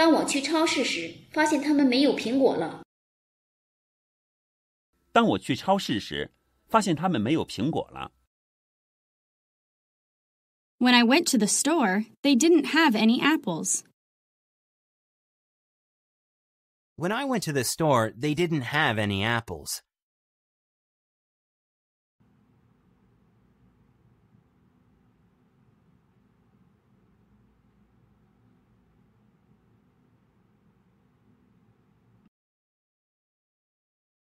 当我去超市时，发现他们没有苹果了。当我去超市时，发现他们没有苹果了。When I went to the store, they didn't have any apples. When I went to the store, they didn't have any apples.